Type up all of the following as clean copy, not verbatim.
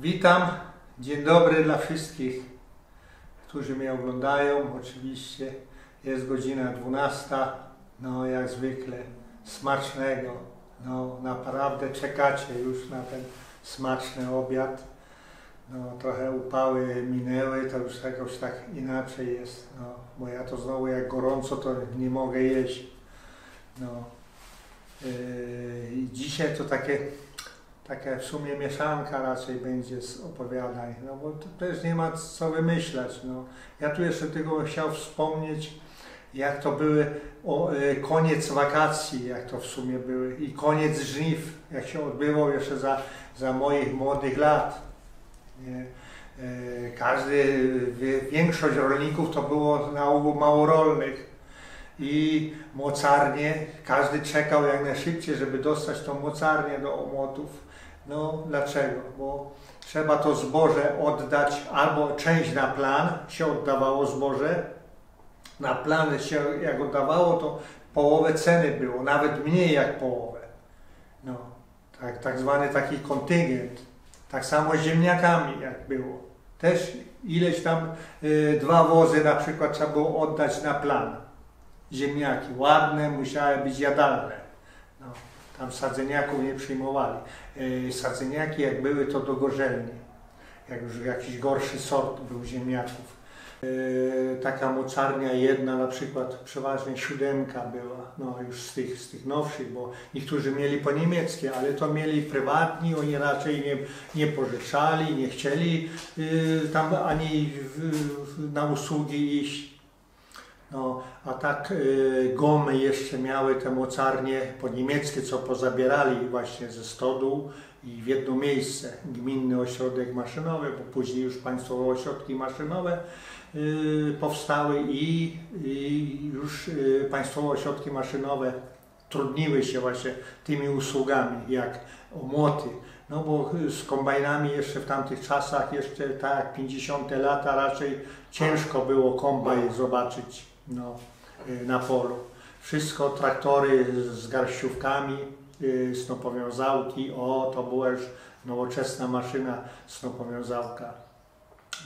Witam, dzień dobry dla wszystkich, którzy mnie oglądają. Oczywiście jest godzina 12, no jak zwykle smacznego, no naprawdę czekacie już na ten smaczny obiad. No trochę upały minęły, to już jakoś tak inaczej jest, no bo ja to znowu jak gorąco to nie mogę jeść. No dzisiaj to taka w sumie mieszanka raczej będzie z opowiadań, no bo to też nie ma co wymyślać. No. Ja tu jeszcze tylko chciał wspomnieć, jak to były koniec wakacji, jak to w sumie były i koniec żniw, jak się odbywał jeszcze za moich młodych lat. Większość rolników to było na ogół małorolnych i mocarnie, każdy czekał jak najszybciej, żeby dostać tą mocarnię do omotów. No dlaczego? Bo trzeba to zboże oddać, albo część na plan się oddawało zboże, na plan się jak oddawało, to połowę ceny było, nawet mniej jak połowę. No, tak zwany taki kontyngent. Tak samo z ziemniakami jak było. Też ileś tam dwa wozy na przykład trzeba było oddać na plan. Ziemniaki ładne, musiały być jadalne. No, tam sadzeniaków nie przyjmowali. Sadzeniaki jak były to do gorzelni. Jak już jakiś gorszy sort był ziemniaków. Taka mocarnia jedna na przykład, przeważnie 7 była, no już z tych nowszych, bo niektórzy mieli po niemieckie, ale to mieli prywatni, oni raczej nie pożyczali, nie chcieli tam ani na usługi iść. No, a tak gomy jeszcze miały te mocarnie po niemieckie, co pozabierali właśnie ze stodół i w jedno miejsce, gminny ośrodek maszynowy, bo później już państwowe ośrodki maszynowe powstały i już państwowe ośrodki maszynowe trudniły się właśnie tymi usługami, jak omoty. No bo z kombajnami jeszcze w tamtych czasach, jeszcze tak 50. lata raczej ciężko było kombajn zobaczyć no, na polu. Wszystko traktory z garściówkami, snopowiązałki, o to była już nowoczesna maszyna snopowiązałka.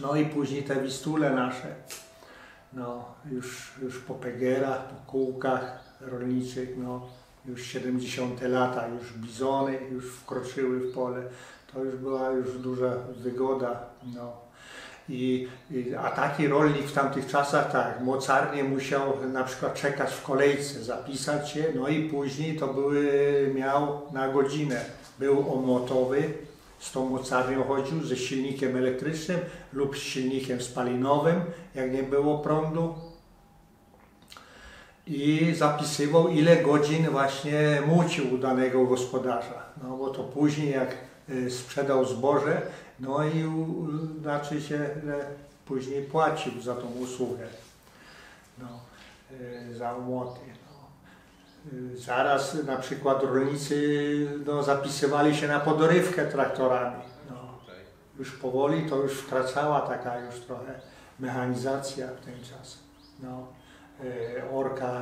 No i później te wistule nasze, no już po PGR-ach, po kółkach rolniczych, no już 70. lata, już bizony już wkroczyły w pole, to już była duża wygoda. No. A taki rolnik w tamtych czasach tak, mocarnie musiał na przykład czekać w kolejce, zapisać się, no i później to miał na godzinę. Był omotowy, z tą mocarnią chodził, ze silnikiem elektrycznym lub z silnikiem spalinowym, jak nie było prądu. I zapisywał, ile godzin właśnie mucił danego gospodarza, no bo to później jak sprzedał zboże, no i znaczy się, że później płacił za tą usługę, no, za umoty. No. Zaraz na przykład rolnicy no, zapisywali się na podorywkę traktorami. No. Już powoli to już wkraczała taka już trochę mechanizacja w ten czas. No. Orka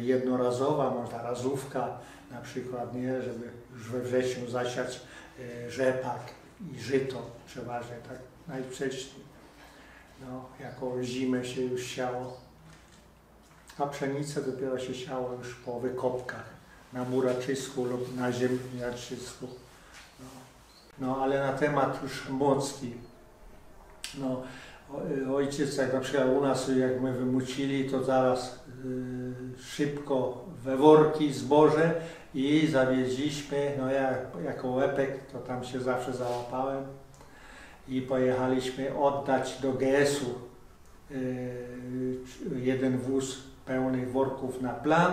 jednorazowa, można razówka na przykład, nie, żeby już we wrześniu zasiać rzepak i żyto przeważnie, tak najwcześniej, no, jako zimę się już siało, a pszenicę dopiero się siało już po wykopkach, na muraczysku lub na ziemniaczysku. No. No ale na temat już mocki, no, ojciec, jak na przykład u nas, jak my wymucili, to zaraz szybko we worki zboże i zawieźliśmy, no ja jako łepek, to tam się zawsze załapałem i pojechaliśmy oddać do GS-u jeden wóz pełnych worków na plan,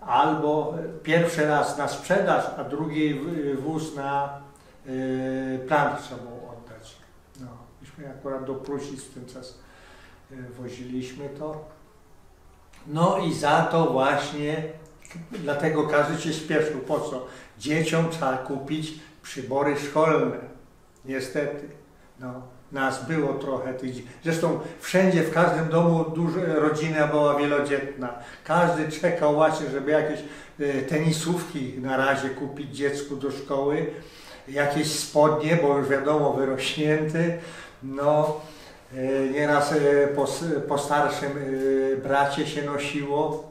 albo pierwszy raz na sprzedaż, a drugi wóz na plan trzeba było oddać. No. Myśmy akurat do Prusic w tym czas woziliśmy to. No i za to właśnie, dlatego każdy się spieszył. Po co? Dzieciom trzeba kupić przybory szkolne. Niestety. No, nas było trochę tych dzieci. Zresztą wszędzie, w każdym domu rodzina była wielodzietna. Każdy czekał właśnie, żeby jakieś tenisówki na razie kupić dziecku do szkoły. jakieś spodnie, bo już wiadomo, wyrośnięty, no nieraz po starszym bracie się nosiło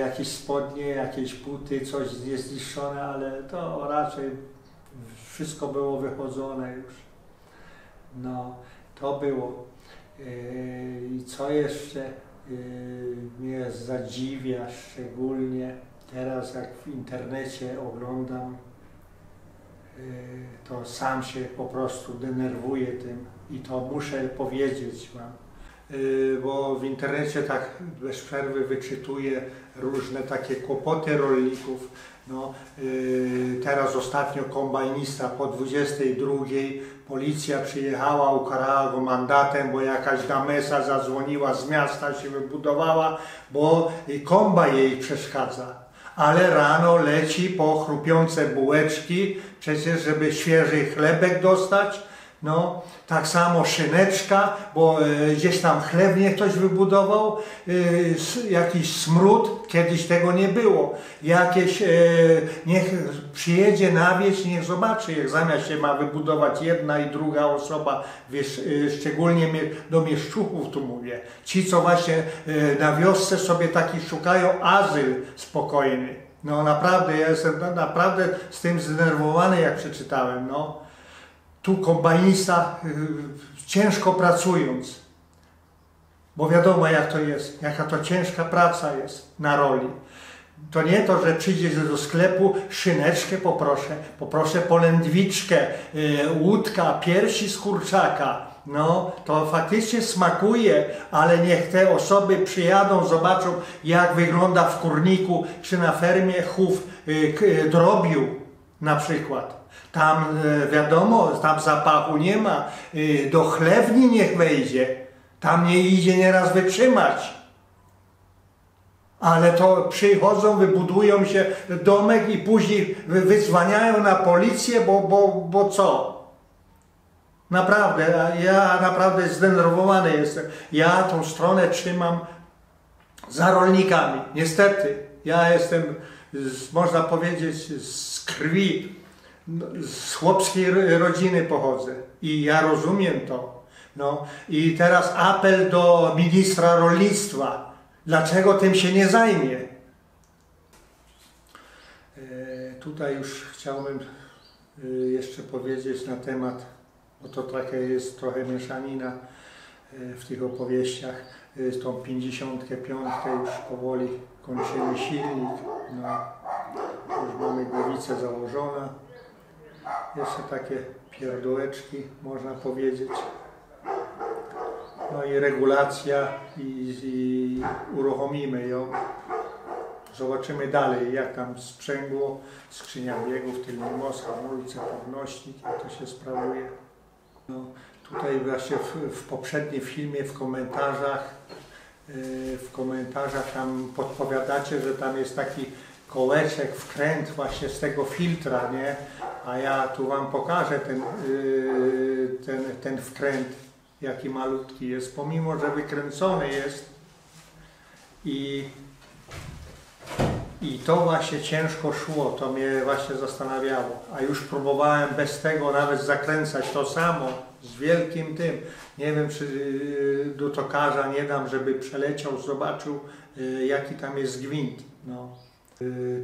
jakieś spodnie, jakieś buty, coś niezniszczone, ale to raczej wszystko było wychodzone już. No, to było. I co jeszcze mnie zadziwia szczególnie, teraz jak w internecie oglądam, to sam się po prostu denerwuję tym i to muszę powiedzieć wam, bo w internecie tak bez przerwy wyczytuję różne takie kłopoty rolników. No, teraz ostatnio kombajnista po 22 policja przyjechała, ukarała go mandatem, bo jakaś damesa zadzwoniła z miasta, się wybudowała, bo kombaj jej przeszkadza. Ale rano leci po chrupiące bułeczki, przecież żeby świeży chlebek dostać. No, tak samo szyneczka, bo gdzieś tam chlewnie ktoś wybudował, jakiś smród, kiedyś tego nie było. Jakieś, niech przyjedzie na wieś, niech zobaczy, jak zamiast się ma wybudować jedna i druga osoba, wiesz, szczególnie do mieszczuchów tu mówię. Ci, co właśnie na wiosce sobie taki szukają azyl spokojny. No naprawdę, ja jestem naprawdę z tym zdenerwowany, jak przeczytałem, no. Tu kombajnista ciężko pracując, bo wiadomo jak to jest, jaka to ciężka praca jest na roli. To nie to, że przyjdziesz do sklepu, szyneczkę poproszę polędwiczkę, łódka, piersi z kurczaka. No, to faktycznie smakuje, ale niech te osoby przyjadą, zobaczą jak wygląda w kurniku czy na fermie chów drobiu na przykład. Tam wiadomo, tam zapachu nie ma, do chlewni niech wejdzie, tam nie idzie nieraz wytrzymać. Ale to przychodzą, wybudują się domek i później wyzwaniają na policję, bo co? Naprawdę, ja naprawdę zdenerwowany jestem. Ja tą stronę trzymam za rolnikami. Niestety, ja jestem, można powiedzieć, z krwi. Z chłopskiej rodziny pochodzę i ja rozumiem to. No i teraz apel do ministra rolnictwa. Dlaczego tym się nie zajmie? Tutaj już chciałbym jeszcze powiedzieć na temat, bo to takie jest trochę mieszanina w tych opowieściach. Tą 55 już powoli kończymy silnik. No, już mamy głowicę założona. Jeszcze takie pierdółeczki, można powiedzieć. No i regulacja i uruchomimy ją. Zobaczymy dalej, jak tam sprzęgło, skrzynia biegów, tylny most, hamulce, podnośnik, jak to się sprawuje. No, tutaj właśnie w poprzednim filmie, w komentarzach tam podpowiadacie, że tam jest taki kołeczek, wkręt właśnie z tego filtra, nie? A ja tu wam pokażę ten wkręt, jaki malutki jest, pomimo że wykręcony jest. I to właśnie ciężko szło, to mnie właśnie zastanawiało. A już próbowałem bez tego nawet zakręcać to samo, z wielkim tym. Nie wiem, czy do tokarza nie dam, żeby przeleciał, zobaczył, jaki tam jest gwint. No.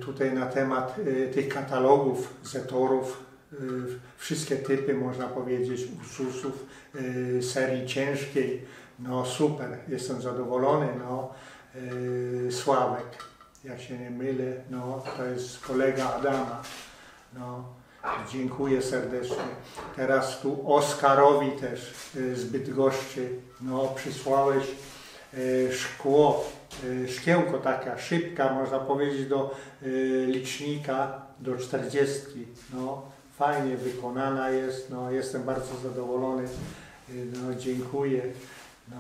Tutaj na temat tych katalogów, Zetorów, wszystkie typy, można powiedzieć, Ursusów, serii ciężkiej. No super, jestem zadowolony, no. Sławek, jak się nie mylę, no to jest kolega Adama. No, dziękuję serdecznie. Teraz tu Oskarowi też z Bydgoszczy, no przysłałeś szkiełko, taka szybka, można powiedzieć, do licznika, do 40. No, fajnie wykonana jest, no, jestem bardzo zadowolony, no, dziękuję. No,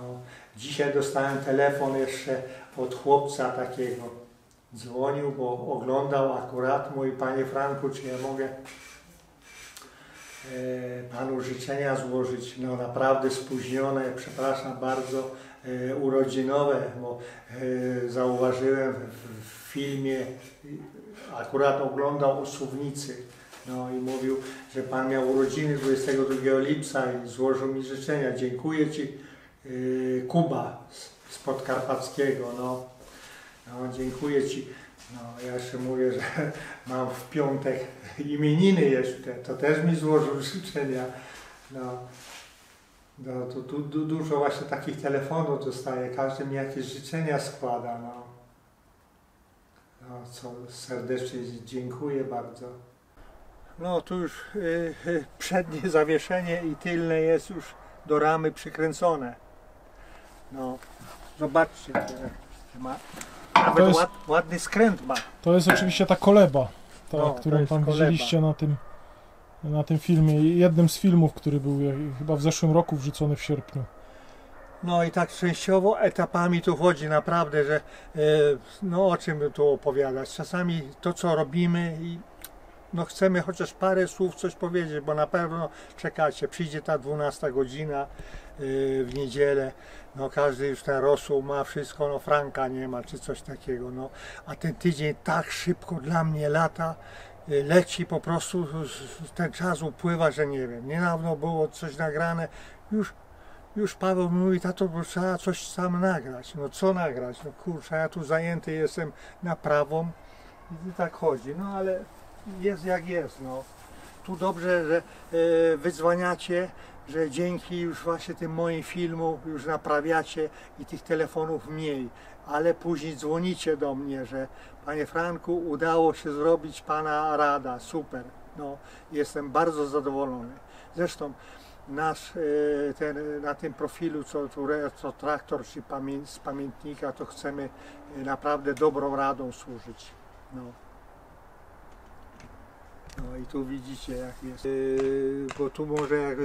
dzisiaj dostałem telefon jeszcze od chłopca takiego, dzwonił, bo oglądał akurat, mój panie Franku, czy ja mogę panu życzenia złożyć, no naprawdę spóźnione, przepraszam bardzo, urodzinowe, bo zauważyłem w filmie, akurat oglądał o suwnicy, No i mówił, że Pan miał urodziny 22 lipca i złożył mi życzenia. Dziękuję Ci, Kuba z Podkarpackiego. No dziękuję Ci. No, ja jeszcze mówię, że mam w piątek imieniny jeszcze, to też mi złożył życzenia. No tu dużo właśnie takich telefonów dostaję, każdy mi jakieś życzenia składa. No co serdecznie dziękuję bardzo. No tu już przednie zawieszenie i tylne jest już do ramy przykręcone. No zobaczcie, ma nawet jest, ładny skręt ma. To jest oczywiście ta koleba, którą tam widzieliście na tym filmie, jednym z filmów, który był chyba w zeszłym roku wrzucony w sierpniu. No i tak częściowo etapami tu chodzi naprawdę, że no o czym tu opowiadać. Czasami to co robimy i no chcemy chociaż parę słów coś powiedzieć, bo na pewno czekacie, przyjdzie ta 12 godzina w niedzielę, no każdy już ten rosół ma wszystko, no franka nie ma czy coś takiego, no a ten tydzień tak szybko dla mnie leci po prostu, ten czas upływa, że nie wiem, niedawno było coś nagrane, już Paweł mówi, tato, bo trzeba coś sam nagrać, no co nagrać, no kurczę, ja tu zajęty jestem naprawą i tak chodzi, no ale jest jak jest, no. Tu dobrze, że wydzwaniacie, że dzięki już właśnie tym moim filmom już naprawiacie i tych telefonów mniej, ale później dzwonicie do mnie, że Panie Franku, udało się zrobić Pana rada, super, no jestem bardzo zadowolony. Zresztą na tym profilu, co traktor czy z pamiętnika, to chcemy naprawdę dobrą radą służyć. No i tu widzicie jak jest, bo tu może jak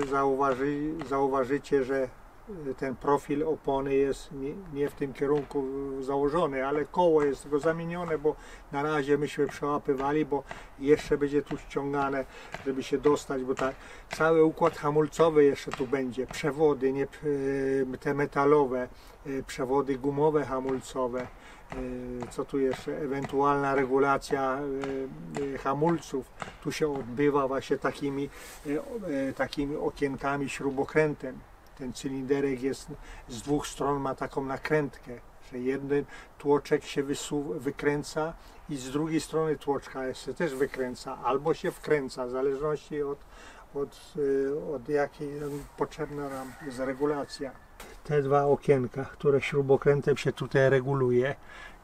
zauważycie, że ten profil opony jest nie w tym kierunku założony, ale koło jest tylko zamienione, bo na razie myśmy przełapywali, bo jeszcze będzie tu ściągane, żeby się dostać, bo tak cały układ hamulcowy jeszcze tu będzie, przewody, nie, te metalowe, przewody gumowe hamulcowe, co tu jeszcze, ewentualna regulacja hamulców, tu się odbywa właśnie takimi okienkami śrubokrętem. Ten cylinderek jest z dwóch stron, ma taką nakrętkę, że jeden tłoczek się wykręca i z drugiej strony tłoczka się też wykręca, albo się wkręca, w zależności od jakiej potrzebna nam jest regulacja. Te dwa okienka, które śrubokrętem się tutaj reguluje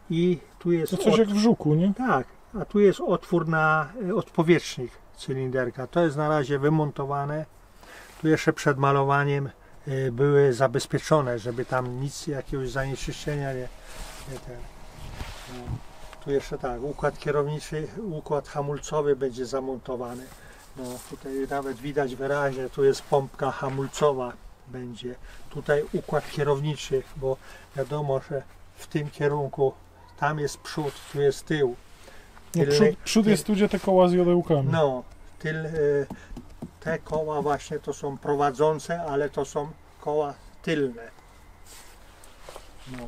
i tu jest... To coś jak w żuku, nie? Tak, a tu jest otwór na odpowietrznik cylinderka. To jest na razie wymontowane. Tu jeszcze przed malowaniem były zabezpieczone, żeby tam nic, jakiegoś zanieczyszczenia nie ten. No, tu jeszcze tak, układ kierowniczy, układ hamulcowy będzie zamontowany. No, tutaj nawet widać wyraźnie, tu jest pompka hamulcowa będzie. Tutaj układ kierowniczy, bo wiadomo, że w tym kierunku, tam jest przód, tu jest tył. No, przód jest tu, gdzie te koła z jodełkami. No, te koła właśnie to są prowadzące, ale to są koła tylne. No.